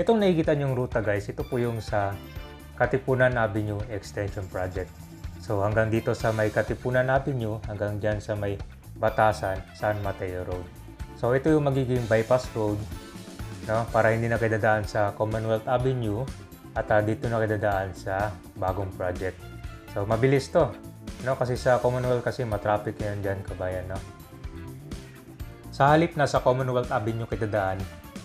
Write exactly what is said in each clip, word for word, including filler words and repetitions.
Itong nakikita niyong ruta guys, ito po yung sa Katipunan Avenue Extension Project. So hanggang dito sa may Katipunan Avenue, hanggang dyan sa may Batasan San Mateo Road. So ito yung magiging bypass road, no? Para hindi na kayo dadaan sa Commonwealth Avenue at uh, dito na kayo dadaan sa bagong project. So mabilis to, no? Kasi sa Commonwealth kasi matraffic yan dyan kabayan, no? Sa halip na sa Commonwealth Avenue kayo dadaan,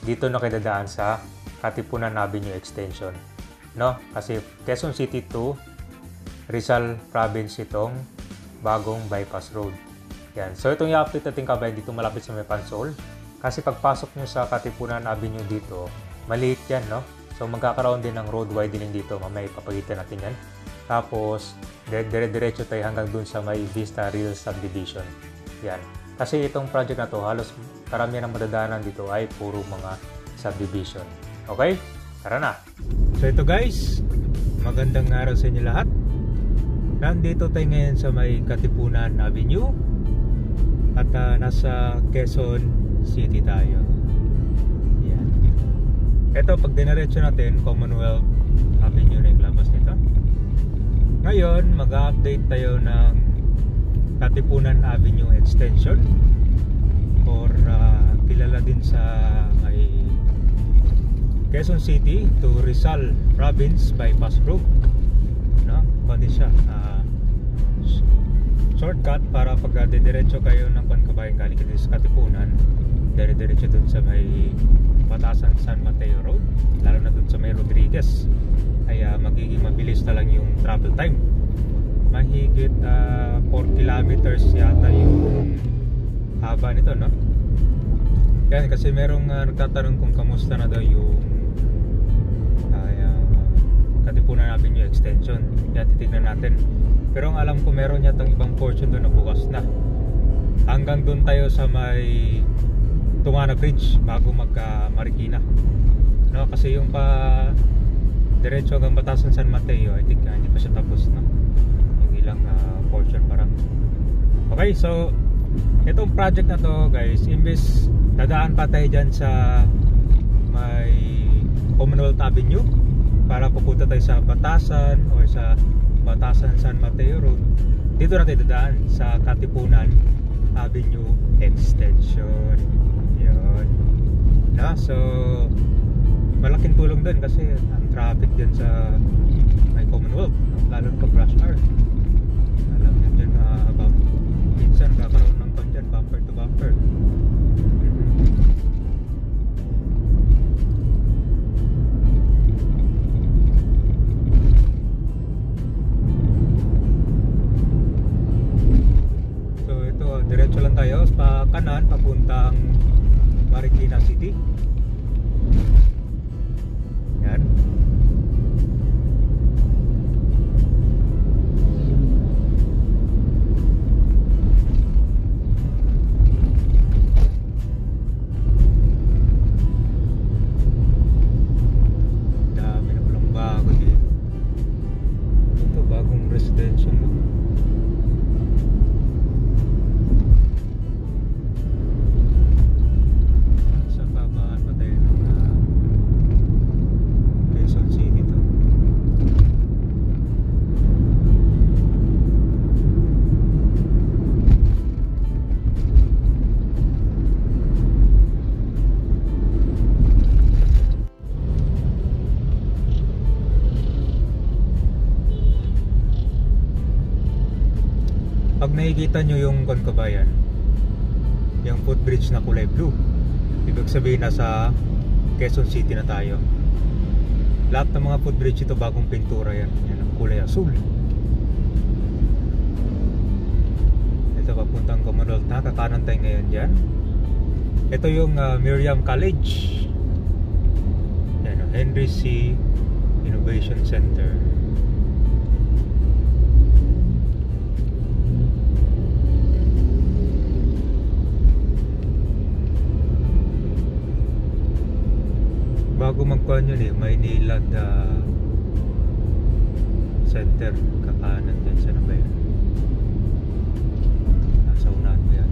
dito na kayo dadaan sa Katipunan Avenue Extension, no? Kasi Quezon City to Rizal Province itong bagong bypass road. Yan. So itong i-update natin kabayan dito malapit sa Maypansol. Kasi pagpasok nyo sa Katipunan Avenue dito, maliit yan, no? So magkakaroon din ng road widening dito. Mamaya ipapagitan natin yan. Tapos dire-diretso tayo hanggang dun sa may Vista Real Subdivision. Yan. Kasi itong project na to, halos karamihan ng madadaanan dito ay puro mga subdivision. Okay? Tara na! So ito guys, magandang araw sa inyo lahat. Nandito tayo ngayon sa may Katipunan Avenue at uh, nasa Quezon City tayo. Ayan. Ito, pag dinaretso natin, Commonwealth Avenue na yung labas nito. Ngayon, mag-update tayo ng Katipunan Avenue Extension or uh, kilala din sa may Quezon City to Rizal Robbins Bypass Road. No? Pwede siya uh, shortcut para pag diretso kayo ng Pankabayan galing kayo sa Katipunan, dire-diretso dun sa may Batasan San Mateo Road, lalo na dun sa may Rodriguez, kaya magiging mabilis na lang yung travel time. Mahigit uh, four kilometers yata yung haba nito, no? Yan, kasi merong uh, nagtatanong kung kamusta na daw yung uh, uh, Katipunan Avenue Extension. Yan, titignan natin. Pero ang alam ko meron yatang ibang portion doon na bukas na. Hanggang doon tayo sa may Tumana Bridge bago magka Marikina, no? Kasi yung pa diretso hanggang Batasan San Mateo, I think uh, hindi pa siya tapos na, no? Yung ilang uh, portion parang. Okay, so itong project na to guys, imbes dadaan pa tayo dyan sa may Commonwealth Avenue para pupunta tayo sa Batasan o sa Batasan San Mateo Road, dito natin dadaan sa Katipunan Avenue Extension. Yun, no? So malaking tulong din kasi ang traffic din sa may Commonwealth, lalo na pag rush hour. Alam nyo dyan na uh, minsan kakaroon ng kondyan bumper to bumper. Diretso lang tayo pa kanan papuntang Marikina City. Yan. Dami na palang bago dito. Ito bagong residential. Nakikita nyo yung Konkabayan, yung footbridge na kulay blue, ibig sabihin nasa Quezon City na tayo. Lahat ng mga footbridge ito bagong pintura yan, yan ang kulay asul. Ito papuntang Commonwealth na, kakanan tayo ngayon dyan. Ito yung uh, Miriam College, yan, uh, Henry C. Innovation Center. Bago magkuhan yun eh, Maynilad uh, Center, kakanan din, sana ba yun? Nasa unahan ba yan?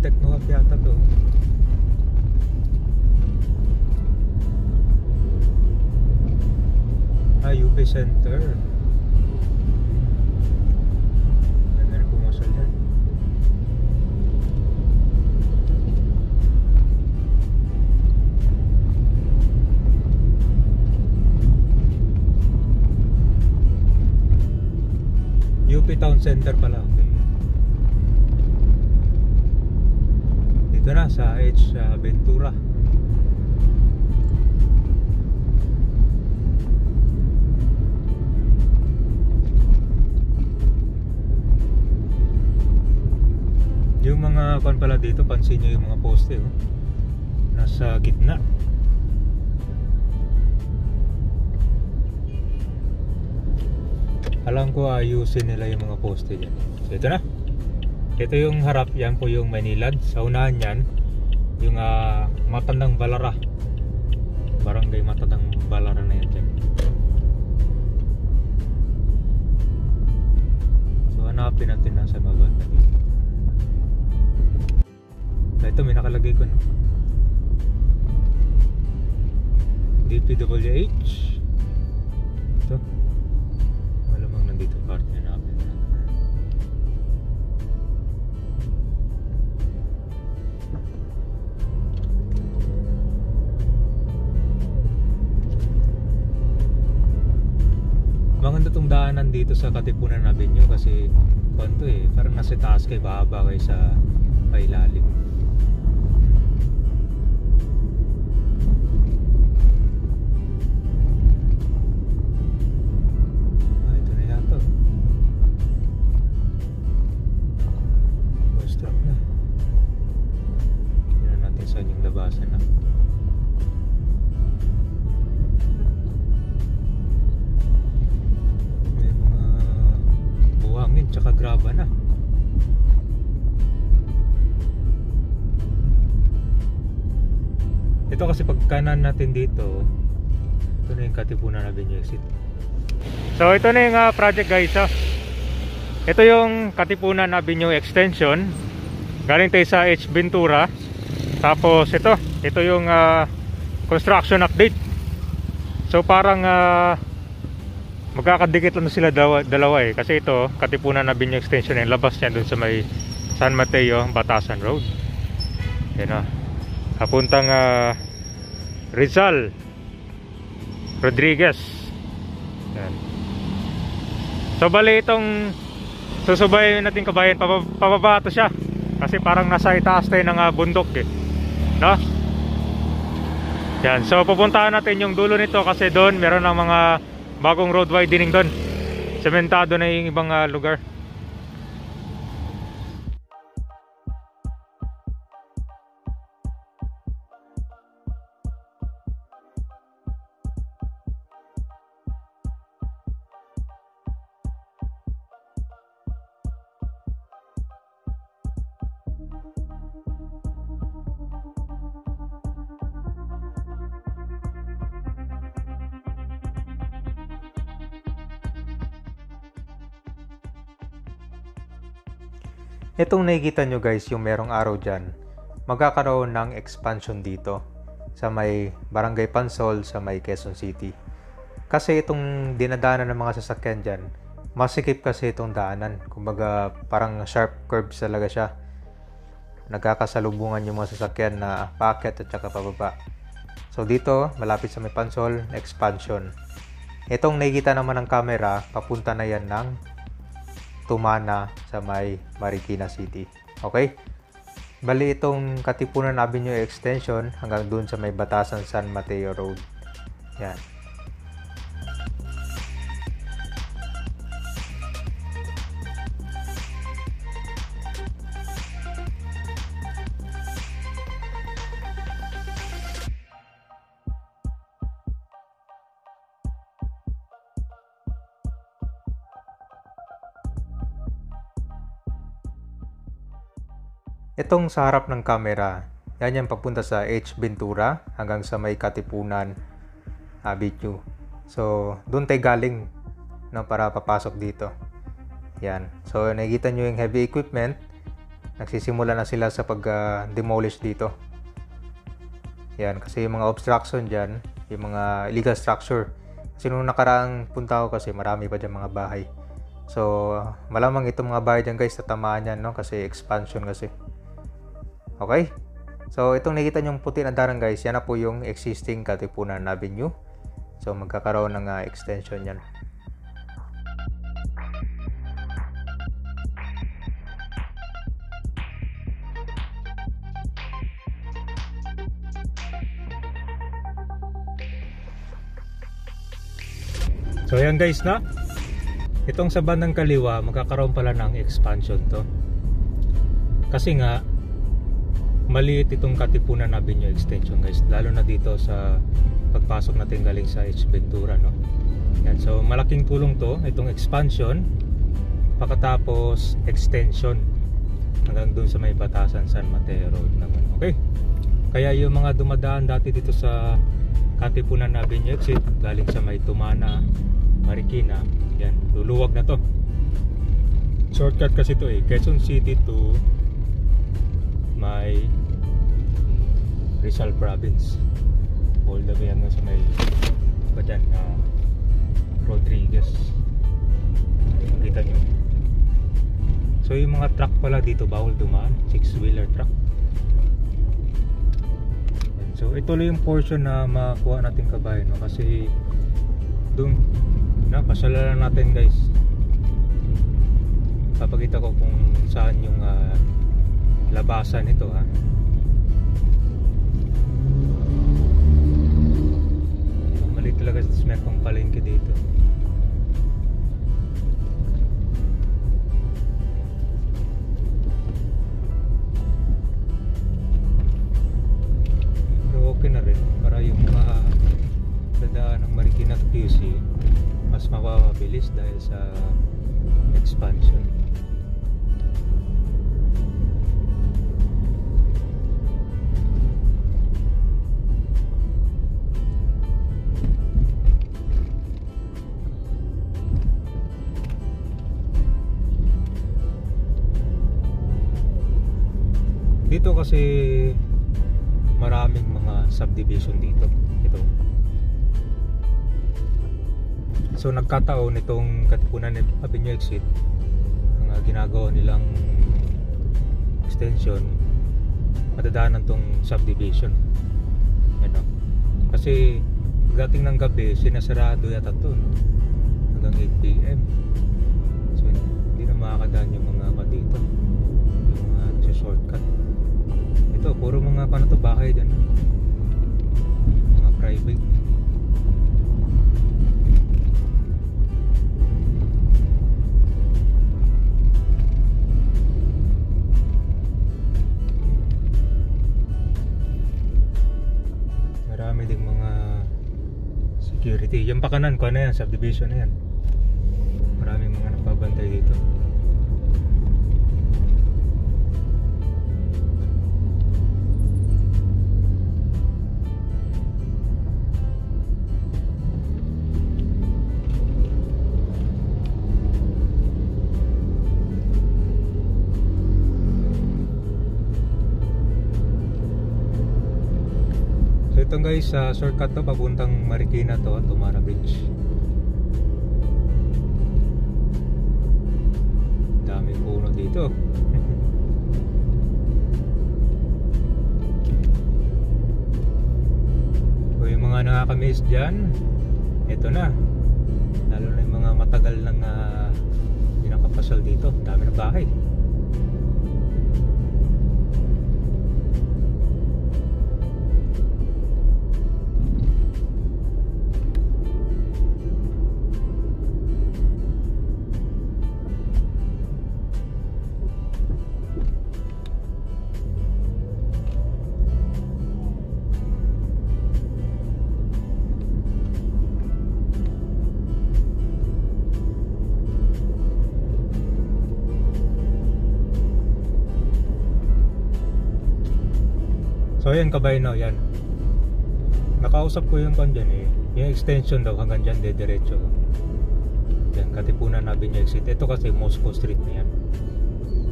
Architect North yata to. Ah, U P Center. U P Town Center pala. Okay. Dito na sa H. Ventura. Yung mga pan pala dito, pansin nyo yung mga poste, oh. Nasa gitna. Alam ko ayusin nila yung mga poste dyan. So ito na. Ito yung harap. Yan po yung Maynilad. Sa unahan yan, yung uh, Mata ng Balara. Barangay Mata ng Balara na yan dyan. So hanapin natin nasa baba na dito. So ito may nakalagay ko, no? D P W H. Ito dito partner natin. Maganda tong daanan dito sa Katipunan Avenue kasi konto eh, parang nasa taas kay baba kaysa kay lalim. Ito kasi pagkanan natin dito, ito na yung Katipunan Avenue exit. So ito na yung uh, project guys, oh. Ito yung Katipunan Avenue Extension. Galing tayo sa H. Ventura. Tapos ito, ito yung uh, construction update. So parang uh, magkakadikit lang sila dalawa, dalawa eh. Kasi ito, Katipunan Avenue Extension, yung labas niya dun sa may San Mateo, Batasan Road. Yan, oh. Papuntang uh, Rizal, Rodriguez. Yan. So bali itong susubayin natin kabayan, pababa ito siya kasi parang nasa itaas tayo ng uh, bundok eh. No? Yan. So pupuntahan natin yung dulo nito kasi doon meron ng mga bagong road widening doon. Sementado na yung ibang uh, lugar. Itong nakikita nyo guys, yung merong araw dyan, magkakaroon ng expansion dito sa may Barangay Pansol, sa may Quezon City. Kasi itong dinadaanan ng mga sasakyan dyan, masikip kasi itong daanan. Kumbaga parang sharp curves talaga siya. Nagkakasalubungan yung mga sasakyan na paakyat at saka pababa. So dito, malapit sa may Pansol, expansion. Itong nakikita naman ng camera, papunta na yan ng Tumana sa may Marikina City. Okay? Bali itong Katipunan Avenue Extension hanggang dun sa may Batasan San Mateo Road. Yan. Itong sa harap ng camera, yan yung papunta sa H. Ventura hanggang sa may Katipunan Avenue. So, doon tayo galing no, para papasok dito. Yan. So, nakikita nyo yung heavy equipment. nagsisimula na sila sa pag-demolish uh, dito. Yan, kasi yung mga obstruction dyan, yung mga illegal structure. Kasi nung nakaraang punta ko kasi marami pa dyan mga bahay. So, uh, malamang itong mga bahay dyan guys, tatamaan yan, no? Kasi expansion kasi. Okay? So, itong nakita nyong puti na darang guys, yan na po yung existing Katipunan Avenue. So, magkakaroon ng uh, extension yan. So, ayan guys na. Itong sa bandang kaliwa, magkakaroon pala ng expansion to. Kasi nga, maliit itong Katipunan Avenue Extension guys, lalo na dito sa pagpasok natin galing sa H. Ventura, no? Yan, so malaking tulong to, itong expansion pagkatapos extension hanggang dun sa may Batasan San Mateo Road naman. Okay, kaya yung mga dumadaan dati dito sa Katipunan Avenue exit galing sa may Tumana, Marikina, yan, luluwag na to. Shortcut kasi to eh, Quezon City to may Rizal province, all the way hanggang sa may pa dyan, uh, Rodriguez. Nakita nyo, so yung mga truck pala dito bawal dumaan, six wheeler truck. And so ito lang yung portion na makuha natin kabayan, no? Kasi dun napasalalan natin guys, papakita ko kung saan yung uh, labasan ito, ha. Mali talaga may pangpalengke dito. Pero okay na rin para yung mga dadaan ng Marikina at Q C mas mapapabilis dahil sa expansion. Dito kasi maraming mga subdivision dito. Ito. So nagkataon itong Katipunan Avenue exit, ang uh, ginagawa nilang extension, matadaanan tong subdivision. Ano? Kasi pagdating ng gabi, sinasarado yata ito, no? Hanggang eight p m So hindi na makakadaan yung mga ka dito, yung mga uh, shortcut. Ito, puro mga paano to, bahay dyan, mga private. Marami ding mga security. Yung pakanan ko na yan, subdivision na yan, maraming mga napabantay dito. Ito guys, uh, shortcut to papuntang Marikina to, Tumana Bridge. Daming puno dito. So yung mga nakakamiss dyan, ito na. Lalo na yung mga matagal nang uh, pinakapasal dito, dami ng bahay. So ayan kabayan, no, yan. Nakausap ko yung kan dyan eh, yung extension daw hanggang dyan, dediretso yan, Katipunan Avenue exit. Ito kasi Moscow Street na yan.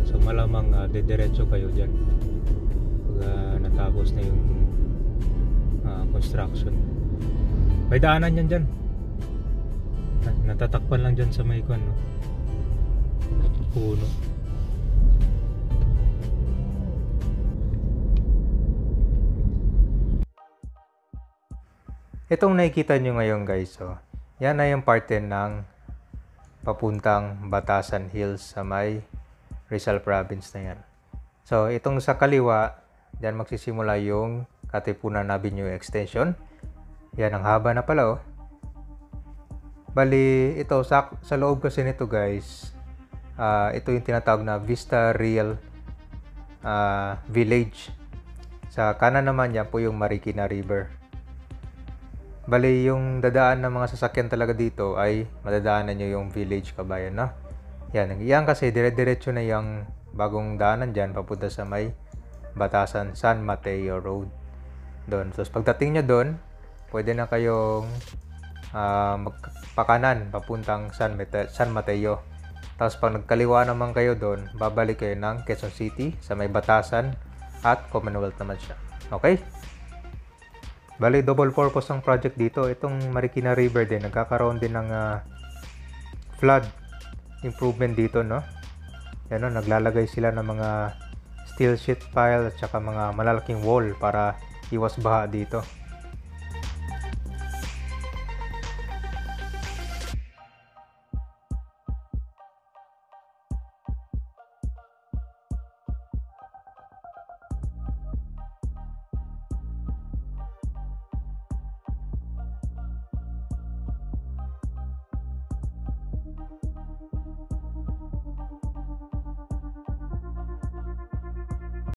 So malamang uh, dediretso kayo dyan pag uh, natapos na yung uh, construction. May daanan yan dyan, natatakpan lang dyan sa may kwan, no? Puno. Itong nakikita nyo ngayon guys, so, yan ay yung parte ng papuntang Batasan Hills sa may Rizal Province na yan. So itong sa kaliwa, dyan magsisimula yung Katipunan Avenue Extension. Yan ang haba na pala, oh. Bali, ito sa, sa loob kasi nito guys, uh, ito yung tinatawag na Vista Real uh, Village. Sa kanan naman yan po yung Marikina River. Bali, yung dadaan ng mga sasakyan talaga dito ay madadaanan nyo yung village kabayan, no? Yan, yan kasi dire-diretso na yung bagong daanan dyan papunta sa may Batasan San Mateo Road doon. So pagdating nyo doon, pwede na kayong uh, magpakanan papuntang San, Mate San Mateo. Tapos pag nagkaliwa naman kayo doon, babalik kayo ng Quezon City sa may Batasan at Commonwealth naman siya. Okay? Bali, double purpose ang project dito. Itong Marikina River din, nagkakaroon din ng uh, flood improvement dito, no? Yan, no? Naglalagay sila ng mga steel sheet pile at saka mga malalaking wall para iwas baha dito.